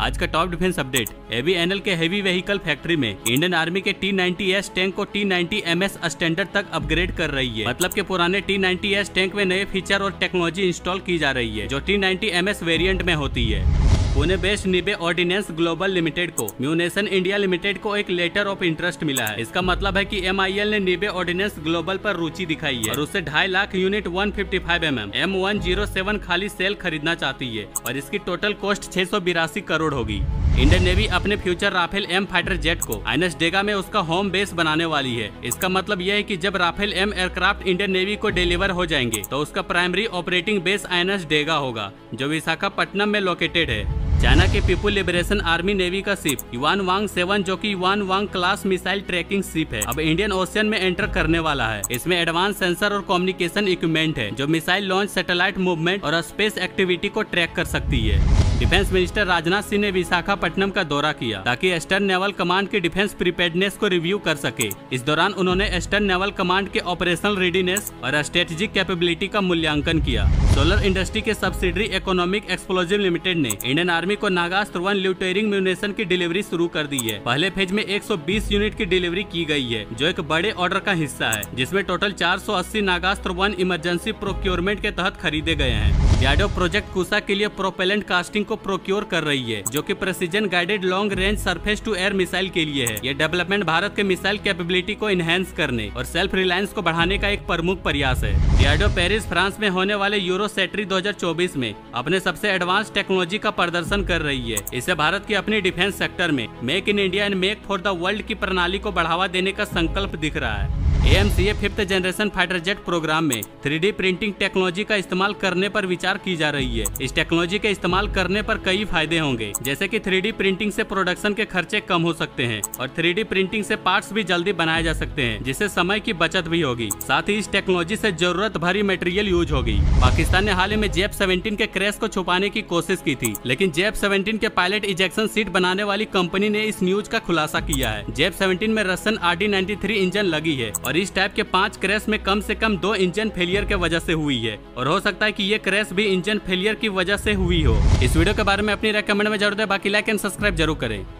आज का top defence update. AVNL के हेवी व्हीकल फैक्ट्री में इंडियन आर्मी के T-90S टैंक को T-90MS स्टैंडर्ड तक अपग्रेड कर रही है। मतलब कि पुराने T-90S टैंक में नए फीचर और टेक्नोलॉजी इंस्टॉल की जा रही है जो T-90MS वेरिएंट में होती है। Pune based Nibe ordnance global limited को म्यूनेशन इंडिया लिमिटेड को एक लेटर ऑफ इंटरेस्ट मिला है। इसका मतलब है कि MIL ने निर्बे ऑर्डिनेंस ग्लोबल पर रुचि दिखाई है और उससे 2.5 लाख यूनिट 155mm M107 खाली सेल खरीदना चाहती है और इसकी टोटल कॉस्ट 682 करोड़ होगी। इंडियन नेवी अपने future Rafale M fighter jet को INS डेगा में उसका होम बेस बनाने वाली है। इसका मतलब यह है कि जब Rafale M aircraft Indian Navy को डिलीवर हो जाएंगे तो उसका primary operating base INS Dega होगा जो विशाखापट्टनम में लोकेटेड है। चाइना के पीपुल लिबरेशन आर्मी नेवी का शिप युवान वांग 7 जो कि Yuan Wang class missile tracking ship है, अब इंडियन ओशियन में एंटर करने वाला है। इसमें एडवांस सेंसर और कम्युनिकेशन इक्विपमेंट है जो मिसाइल लॉन्च, सैटेलाइट मूवमेंट और स्पेस एक्टिविटी को ट्रैक कर सकती है। डिफेंस मिनिस्टर राजनाथ सिंह ने विशाखापट्टनम का दौरा किया ताकि ईस्टर्न नेवल कमांड की डिफेंस प्रिपेयर्डनेस को रिव्यू कर सके। इस दौरान उन्होंने ईस्टर्न नेवल कमांड के ऑपरेशनल रेडीनेस और स्ट्रेटेजिक कैपेबिलिटी का मूल्यांकन किया। सोलर इंडस्ट्री के सब्सिडरी इकोनॉमिक एक्सप्लोजिव लिमिटेड ने इंडियन आर्मी को नागास्त्र-1 ल्यूटेरिंग म्यूनेशन की डिलीवरी शुरू कर दी है। पहले फेज में 120 यूनिट की डिलीवरी की गई है जो एक बड़े ऑर्डर का हिस्सा है जिसमें टोटल 480 नागास्त्र-1 इमरजेंसी प्रोक्योरमेंट के तहत खरीदे गए हैं। याडो प्रोजेक्ट कोसा के लिए प्रोपेलेंट कास्टिंग को प्रोक्योर कर रही है जो कि precision guided long range surface to air missile के लिए है। यह डेवलपमेंट भारत के मिसाइल कैपेबिलिटी को एनहेंस करने और सेल्फ रिलायंस को बढ़ाने का एक प्रमुख प्रयास है। याडो पेरिस फ्रांस में होने वाले यूरोसेटरी 2024 में अपने सबसे एडवांस टेक्नोलॉजी का प्रदर्शन कर रही है। इसे भारत की अपने डिफेंस सेक्टर में make in India and make for the world की प्रणाली को बढ़ावा देने का संकल्प दिख रहा है। AMCA 5th generation fighter jet programme में 3D प्रिंटिंग टेक्नोलॉजी का इस्तेमाल करने पर विचार की जा रही है। इस टेक्नोलॉजी के इस्तेमाल करने पर कई फायदे होंगे जैसे कि 3D प्रिंटिंग से प्रोडक्शन के खर्चे कम हो सकते हैं और 3D प्रिंटिंग से पार्ट्स भी जल्दी बनाए जा सकते हैं जिससे समय की बचत भी होगी। साथ ही इस टेक्नोलॉजी से जरूरत भरी मटेरियल यूज होगी। पाकिस्तान ने हाल ही में JF-17 के क्रैश को छुपाने की कोशिश की थी लेकिन JF-17 के पायलट इजेक्शन सीट बनाने वाली कंपनी ने इस न्यूज का खुलासा किया है। JF-17 में रशियन RD-93 इंजन लगी है और इस टाइप के 5 क्रैश में कम से कम 2 इंजन फेलियर के वजह से हुई है और हो सकता है कि ये क्रैश भी इंजन फेलियर की वजह से हुई हो। इस वीडियो के बारे में अपनी रेकमेंड में जरूर दें, बाकी लाइक एंड सब्सक्राइब जरूर करें।